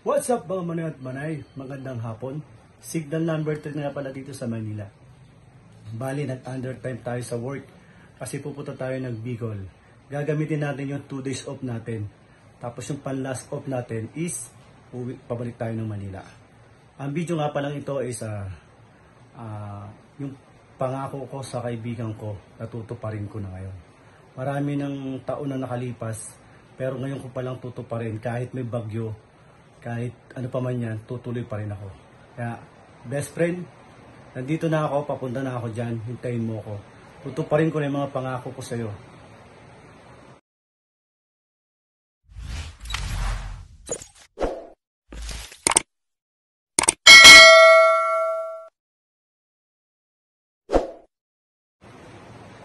What's up mga manay at manay? Magandang hapon. Signal number 3 na pala dito sa Manila. Bali, nag-undertime tayo sa work kasi pupunta tayo ng Bicol. Gagamitin natin yung 2 days off natin. Tapos yung pan-last off natin is pabalik tayo ng Manila. Ang video nga palang ito is yung pangako ko sa kaibigan ko, natutuparin ko na ngayon. Marami ng taon na nakalipas pero ngayon ko palang tutuparin kahit may bagyo. Kahit ano pa man yan, tutuloy pa rin ako. Kaya, best friend, nandito na ako, papunta na ako dyan, hintayin mo ako. Tutuparin ko na yung mga pangako ko sa'yo.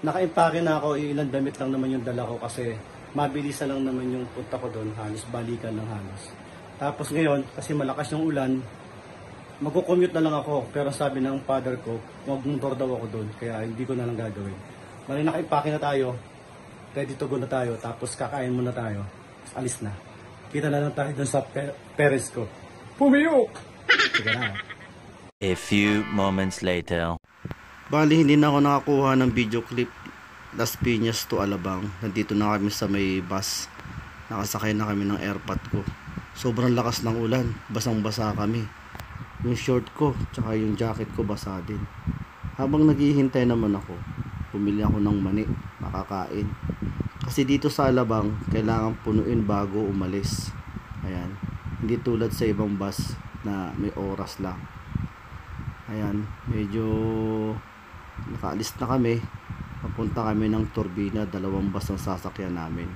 Nakaimpake na ako, ilang damit lang naman yung dala ko kasi mabilis na lang naman yung punta ko doon, halos balikan ng halos. Tapos ngayon, kasi malakas yung ulan, magko-commute na lang ako. Pero sabi ng father ko, magmotor daw ako doon. Kaya hindi ko na lang gagawin. Mali, nakaipake na tayo. Ready to go na tayo. Tapos kakain muna tayo. Alis na. Kita na lang tayo doon sa parents ko. Pumiyok! Sige na. A few moments later. Bali, hindi na ako nakakuha ng video clip. Las Piñas to Alabang. Nandito na kami sa may bus. Nakasakay na kami ng airpot ko. Sobrang lakas ng ulan, basang-basa kami. Yung short ko, tsaka yung jacket ko basa din. Habang naghihintay naman ako, pumili ako ng mani, makakain. Kasi dito sa Alabang, kailangan punuin bago umalis. Ayan, hindi tulad sa ibang bus na may oras lang. Ayan, medyo nakaalis na kami. Papunta kami ng Turbina, dalawang bus ang sasakyan namin.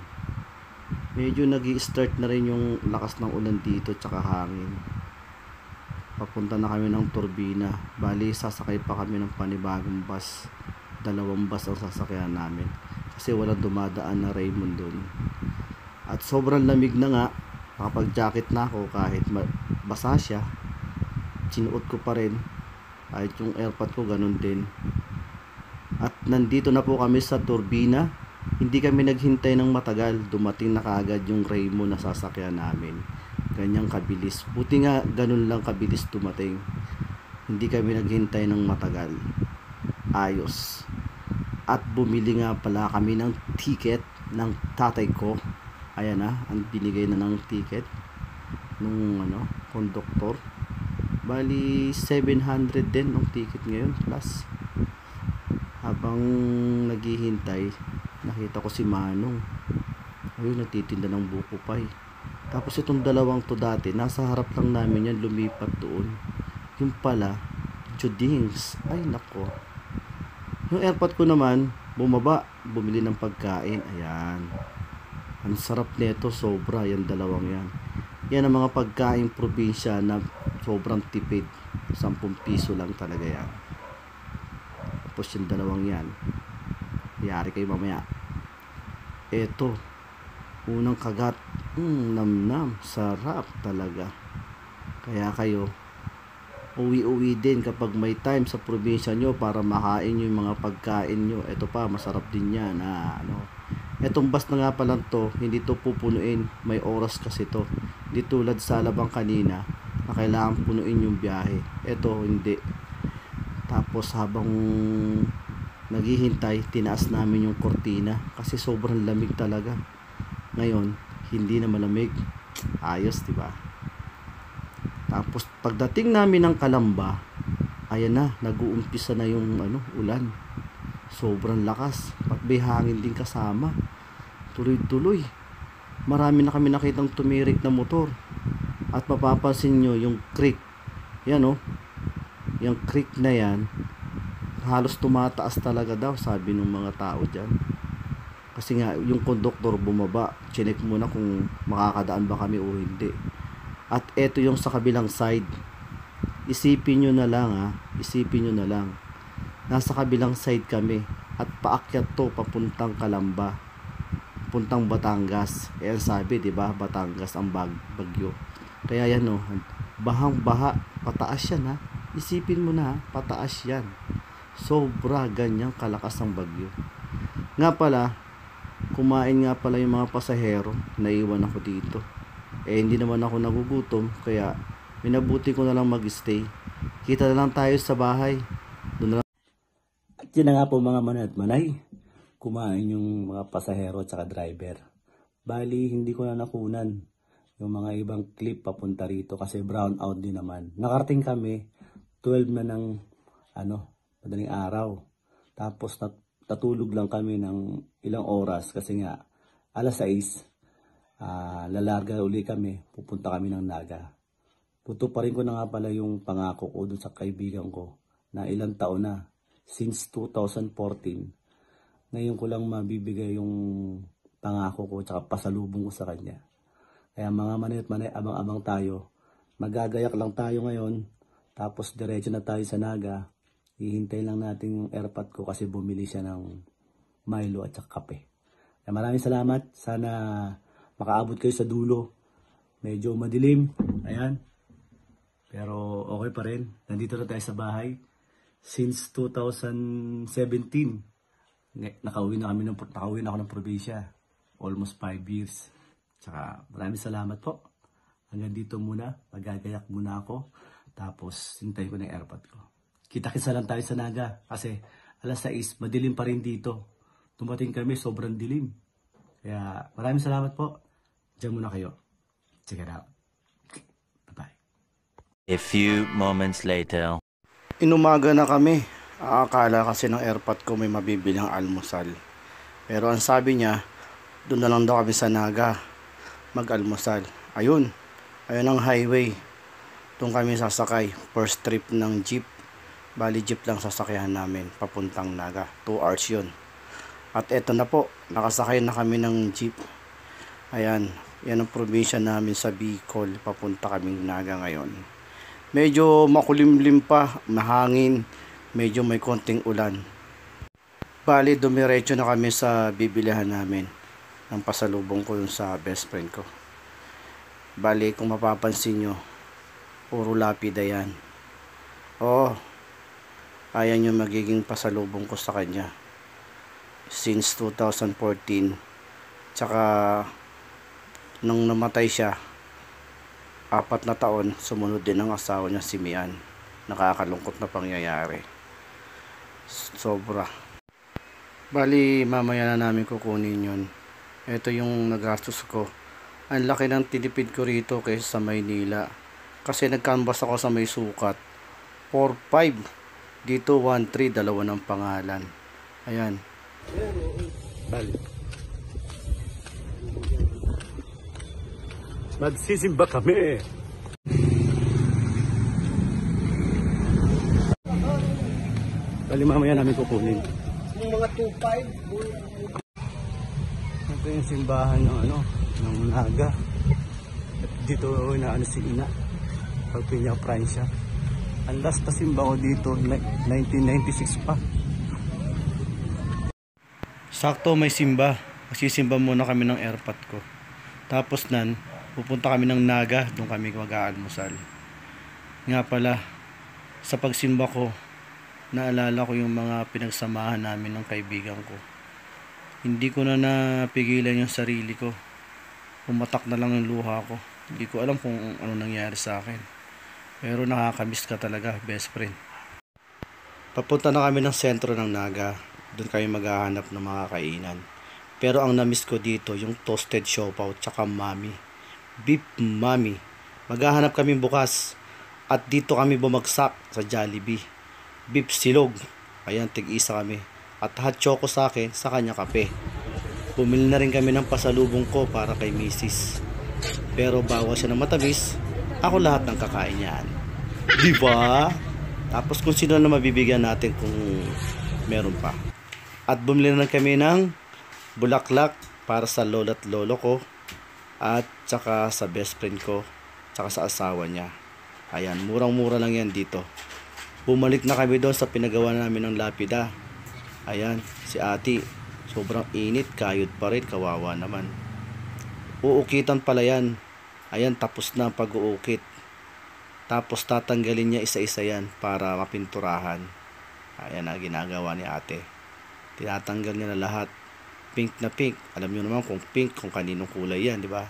Medyo nag-i-start na rin yung lakas ng ulan dito tsaka hangin. Papunta na kami ng Turbina. Bali, sasakay pa kami ng panibagong bus. Dalawang bus ang sasakyan namin. Kasi walang dumadaan na Raymond doon. At sobrang lamig na nga. Nakapag-jacket na ako kahit basa siya. Sinuot ko pa rin. Kahit yung airpod ko ganun din. At nandito na po kami sa Turbina. Hindi kami naghintay ng matagal, dumating na kaagad yung Raymo na sasakyan namin. Ganyang kabilis. Buti nga ganun lang kabilis dumating. Hindi kami naghintay ng matagal. Ayos. At bumili nga pala kami ng ticket ng tatay ko. Ayan na, ang binigay na ng ticket nung conductor. Bali 700 din ang ticket ngayon plus. Habang naghihintay, nakita ko si Manong. Ayun, natitinda ng buko pa eh. Tapos itong dalawang to dati, nasa harap lang namin yan, lumipat doon. Yung pala, Judings. Ay nako. Yung airpot ko naman, bumaba, bumili ng pagkain. Ayan. Ang sarap nito, sobra. Yan, dalawang yan. Yan ang mga pagkain probinsya na sobrang tipid. 10 piso lang talaga yan. Tapos yung dalawang yan. Yari kayo mamaya. Eto, unang kagat, nam-nam, sarap talaga. Kaya kayo, uwi-uwi din kapag may time sa probinsya nyo para makain yung mga pagkain nyo. Eto pa, masarap din yan. Etong bus na nga palang to, hindi to pupunuin, may oras kasi to. Hindi tulad sa Alabang kanina na kailangan punuin yung biyahe. Eto, hindi. Tapos habang naghihintay, tinaas namin yung kortina kasi sobrang lamig talaga. Ngayon, hindi na malamig. Ayos, di ba? Tapos pagdating namin ng Kalamba, ayan na, nag-uumpisa na yung ulan. Sobrang lakas, may hangin din kasama. Tuloy-tuloy. Marami na kami nakitang tumirik na motor. At mapapansin nyo yung creek. Yan yung creek na yan. Halos tumataas talaga daw, sabi ng mga tao dyan. Kasi nga, yung conductor bumaba, chinek muna kung makakadaan ba kami o hindi. At eto yung sa kabilang side. Isipin nyo na lang isipin nyo na lang. Nasa kabilang side kami. At paakyat to, papuntang Kalamba. Puntang Batangas. Ayan sabi, diba? Batangas ang bagyo. Kaya yan bahang-baha. Pataas yan Isipin mo na pataas yan. Sobra ganyang kalakas ang bagyo. Nga pala, kumain nga pala yung mga pasahero. Naiwan ako dito. eh hindi naman ako nagugutom, kaya minabuti ko na lang mag-stay. Kita na lang tayo sa bahay. Doon na lang. At yun na nga po mga manay at manay, kumain yung mga pasahero at saka driver. Bali, hindi ko na nakunan yung mga ibang clip papunta rito kasi brown out din naman. Nakarating kami 12 na ng madaling araw. Tapos natulog lang kami ng ilang oras kasi nga alas 6 lalarga uli kami, pupunta kami ng Naga. Tutuparin ko na nga pala yung pangako ko doon sa kaibigan ko na ilang taon na, since 2014. Ngayon ko lang mabibigay yung pangako ko tsaka pasalubong ko sa kanya. Kaya mga manay at manay, abang-abang tayo. Magagayak lang tayo ngayon, tapos diretso na tayo sa Naga. Ihintay lang natin yung airpot ko kasi bumili siya ng Milo at saka kape. Kaya maraming salamat. Sana makaabot kayo sa dulo. Medyo madilim. Ayan. Pero okay pa rin. Nandito na tayo sa bahay. Since 2017, nakauwi na ako ng probinsya. Almost 5 years. Tsaka maraming salamat po. Hanggang dito muna. Magagayak muna ako. Tapos hintayin ko na yung airpot ko. Kita-kisa lang tayo sa Naga kasi alas 6, madilim pa rin dito. Tumating kami, sobrang dilim. Kaya maraming salamat po. Diyan muna kayo. Check it out. Bye-bye. A few moments later. Inumaga na kami. Akala kasi ng airpot ko may mabibilang almusal. Pero ang sabi niya, doon na lang daw kami sa Naga mag-almusal. Ayun. Ayun ang highway. Doon kami sasakay. First trip ng jeep. Bali jeep lang sasakyan namin papuntang Naga, 2 hours yun. At eto na po, nakasakay na kami ng jeep. Ayan, yan ang probinsya namin sa Bicol, papunta kaming Naga ngayon. Medyo makulimlim pa, mahangin, medyo may konting ulan. Bali dumiretso na kami sa bibilihan namin ng pasalubong ko yung sa best friend ko. Bali kung mapapansin nyo, puro lapida yan. Oo, ayan yung magiging pasalubong ko sa kanya since 2014. Tsaka nung namatay siya, 4 na taon, sumunod din ang asawa niya si Mian. Nakakalungkot na pangyayari, sobra. Bali mamaya na namin kukunin yun. Ito yung nagastos ko. Ang laki ng tinipid ko rito kaysa sa Maynila kasi nag-canvas ako sa may sukat 4-5. Dito 1-3, dalawa ng pangalan. Ayan. Magsisimba kami. Bali mamaya namin kukunin. Yung mga 2-5. Ito yung simbahan ng ng Naga. At dito na si Ina. Pagpinya Pransya. Ang last na simba ko dito, 1996 pa. Sakto may simba. Magsisimba muna kami ng airpot ko. Tapos nan, pupunta kami ng Naga. Doon kami mag-aalmusal. Nga pala, sa pagsimba ko, naalala ko yung mga pinagsamahan namin ng kaibigan ko. Hindi ko na napigilan yung sarili ko. Pumatak na lang yung luha ko. Hindi ko alam kung ano nangyari sa akin. Pero nakakamiss ka talaga, best friend. Papunta na kami ng sentro ng Naga. Doon kami maghahanap ng mga kainan. Pero ang namiss ko dito, yung toasted siopaw tsaka mami. Beef mami. Maghahanap kami bukas. At dito kami bumagsak sa Jollibee. Beef silog. Ayan, tig-isa kami. At hot choco sa akin, sa kanya kape. Bumili na rin kami ng pasalubong ko para kay misis. Pero bawa siya ng matamis. Ako lahat ng kakain niyan. Diba? Tapos kung sino na mabibigyan natin kung meron pa. At bumili na kami ng bulaklak para sa lola't lolo ko. At saka sa best friend ko. Saka sa asawa niya. Ayan, murang-mura lang yan dito. Bumalik na kami doon sa pinagawa namin ng lapida. Ayan, si ate. Sobrang init, kayod pa rin. Kawawa naman. Uukitan pala yan. Ayan, tapos na ang pag-uukit. Tapos tatanggalin niya isa-isa yan para mapinturahan. Ayan na ginagawa ni ate. Tinatanggal niya na lahat. Pink na pink. Alam niyo naman kung pink, kung kaninong kulay yan, di ba?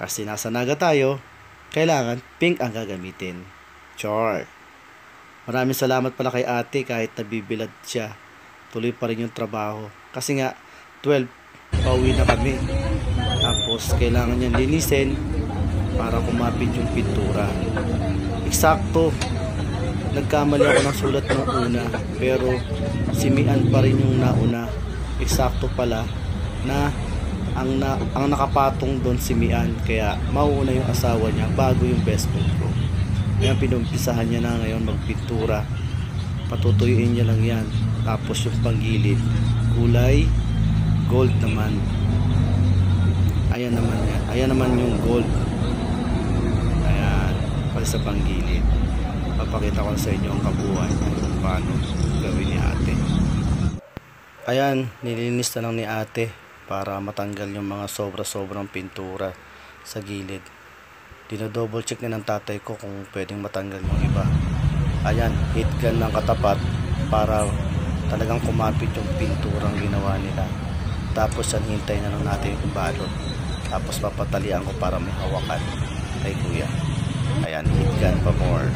Kasi nasa Naga tayo, kailangan pink ang gagamitin. Char. Maraming salamat pala kay ate kahit nabibilad siya. Tuloy pa rin yung trabaho. Kasi nga, 12, pauwi na kami. Tapos, kailangan niyang linisin para kumapit yung pintura. Eksakto. Nagkamali ako ng sulat ng una. Pero, simian pa rin yung nauna. Eksakto pala na ang nakapatong doon si Mian, kaya mauuna yung asawa niya bago yung best friend ko. Kaya pinumpisahan niya na ngayon magpintura. Patutuyuin niya lang yan. Tapos yung panggilid kulay gold naman. Ayan naman yan. Ayan naman yung gold. Ayan, para sa panggilid. Papakita ko sa inyo ang kabuuan kung paano gawin ni ate. Ayan, nilinis na lang ni ate para matanggal yung mga sobra-sobrang pintura sa gilid. Dino-double check na ng tatay ko kung pwedeng matanggal yung iba. Ayan, hit gun ng katapat para talagang kumapit yung pinturang ginawa nila. Tapos yan, hintay na lang natin yung balot. Tapos papatalian ko para may hawakan kay kuya. Ayan, hit gun pa more.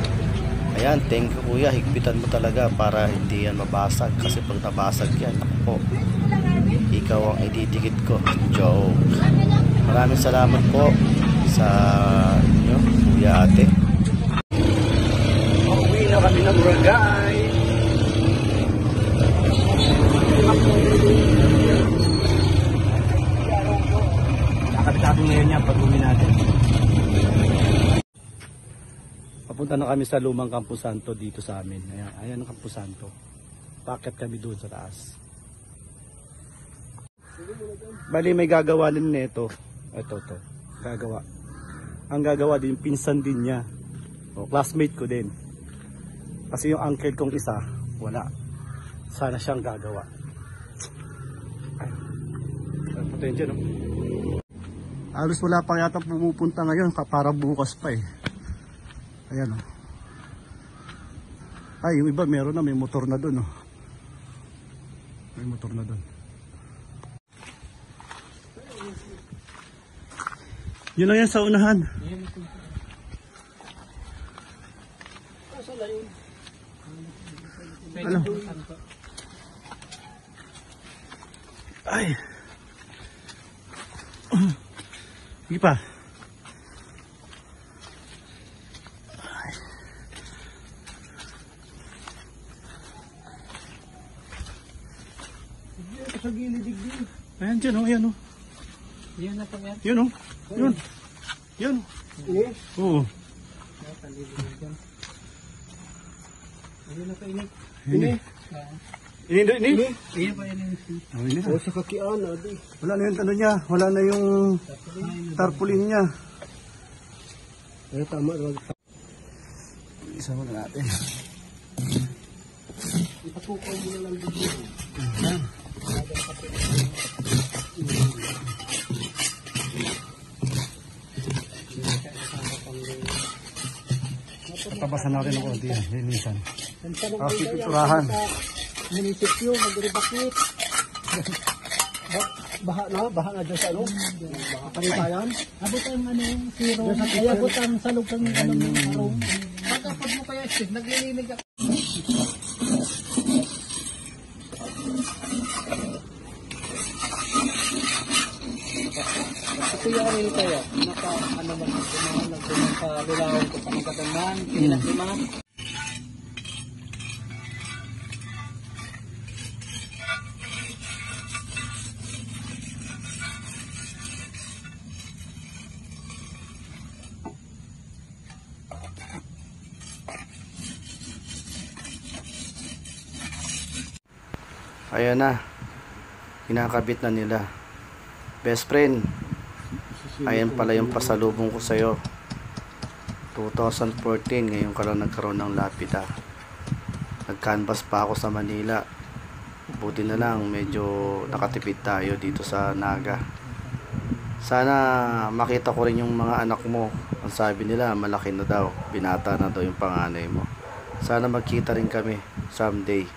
Ayan, thank you kuya, higpitan mo talaga para hindi yan mabasag. Kasi pag nabasag yan, ako, ikaw ang ididikit ko. Joke. Maraming salamat po sa inyo, kuya ate. Pauwi na kami ng Barangay. Nakakatapos ngayon niya pag uwi natin. Papunta na kami sa lumang Campo Santo dito sa amin. Ayan, ayan ang Campo Santo. Paket kami doon sa taas. Bali may gagawa din nito. Ito to. Gagawa. Ang gagawa din pinsan din niya. O classmate ko din. Kasi yung uncle kong isa, wala. Sana siyang gagawa. Ay. Potensya no. Alos wala pa yata pumupunta ngayon para bukas pa eh. Ayan o. Ay, yung iba meron na, may motor na doon o. May motor na doon. Yun na yan sa unahan. Ano? Ay. Hindi pa. Ay. Ayan dyan o, ayan o. Yun na pang yan. Yun o. Yun. Yun. Oo. Ayun na pa inip. Inip. Inip. Inip. Inip. Inip. O sa kakiaan. Wala na yung ano niya. Wala na yung tarpaulin niya. Ay tama. Isa mo na natin. Ipatukaw mo na lang dito. Ayan. Tabasan natin ng konti yan, linisan. Tapos pipiturahan. Munisipyo, magrebakit. Baha na dyan sa ano? Pangitayan. Abot ang ano, siro. Abot ang salog ng karong. Pagkapag mo kaya, naglilinig ako. Kuyari tayo, naka-ano man, nagpunang ko pangkataman, pinag-liman. Ayan na, kinakabit na nila. Best friend, ayan pala yung pasalubong ko sa'yo. 2014, ngayon ka lang nagkaroon ng lapida. Nag-canvas pa ako sa Manila. Buti na lang, medyo nakatipid tayo dito sa Naga. Sana makita ko rin yung mga anak mo. Ang sabi nila, malaki na daw. Binata na daw yung panganay mo. Sana magkita rin kami someday.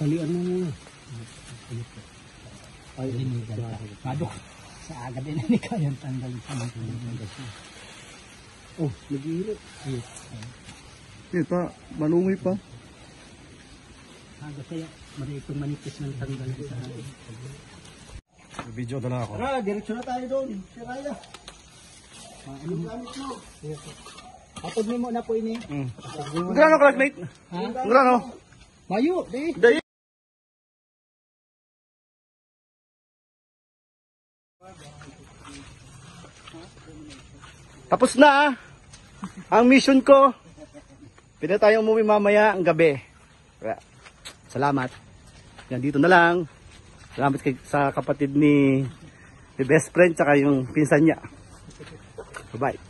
Talian mo muna. Ay, hindi ka. Padok. Sa agad din hindi kaya tanggalin sa mga tulad. Oh, nagihilo. Ayos. Ayos pa, malungoy pa. Hanggang kaya, maritong manipis ng tanggalin sa akin. Video na lang ako. Tara, diretso na tayo doon. Si Raya. Ano gamit mo? Patod mo muna po ini. Grano classmate? Grano? Mayo, di. Tapos na ang mission ko. Pwede tayong umuwi mamaya ang gabi. Salamat. Yan, dito na lang. Salamat sa kapatid ni best friend tsaka yung pinsan niya. Bye-bye.